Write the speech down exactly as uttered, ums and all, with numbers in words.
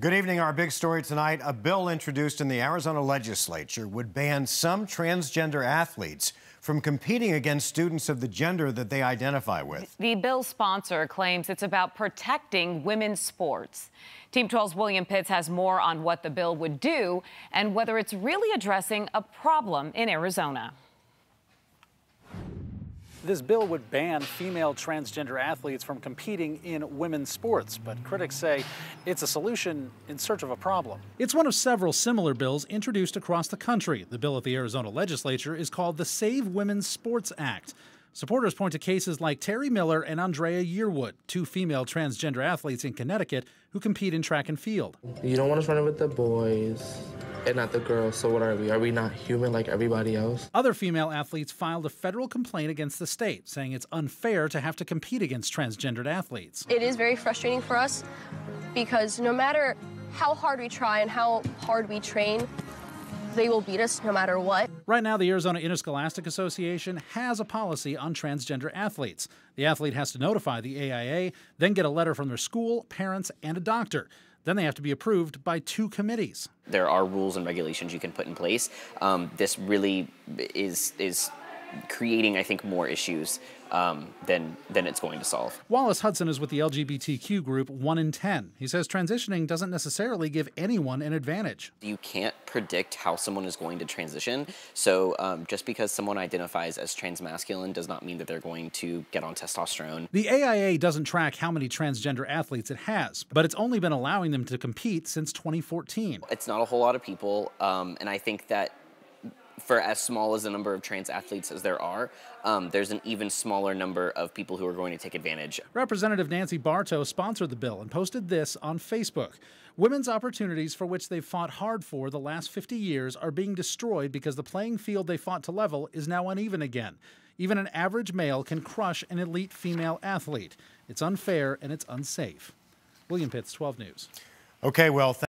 Good evening. Our big story tonight, a bill introduced in the Arizona legislature would ban some transgender athletes from competing against students of the gender that they identify with. The bill's sponsor claims it's about protecting women's sports. Team twelve's William Pitts has more on what the bill would do and whether it's really addressing a problem in Arizona. This bill would ban female transgender athletes from competing in women's sports, but critics say it's a solution in search of a problem. It's one of several similar bills introduced across the country. The bill at the Arizona legislature is called the Save Women's Sports Act. Supporters point to cases like Terry Miller and Andrea Yearwood, two female transgender athletes in Connecticut who compete in track and field. You don't want us running with the boys and not the girls, so what are we? Are we not human like everybody else? Other female athletes filed a federal complaint against the state, saying it's unfair to have to compete against transgendered athletes. It is very frustrating for us because no matter how hard we try and how hard we train, they will beat us no matter what. Right now, the Arizona Interscholastic Association has a policy on transgender athletes. The athlete has to notify the A I A, then get a letter from their school, parents, and a doctor. Then they have to be approved by two committees. There are rules and regulations you can put in place. Um, this really is is creating, I think, more issues um, than, than it's going to solve. Wallace Hudson is with the L G B T Q group one in ten. He says transitioning doesn't necessarily give anyone an advantage. You can't predict how someone is going to transition. So um, just because someone identifies as transmasculine does not mean that they're going to get on testosterone. The A I A doesn't track how many transgender athletes it has, but it's only been allowing them to compete since twenty fourteen. It's not a whole lot of people, um, and I think that for as small as the number of trans athletes as there are, um, there's an even smaller number of people who are going to take advantage. Representative Nancy Barto sponsored the bill and posted this on Facebook. Women's opportunities for which they've fought hard for the last fifty years are being destroyed because the playing field they fought to level is now uneven again. Even an average male can crush an elite female athlete. It's unfair and it's unsafe. William Pitts, twelve News. Okay, well,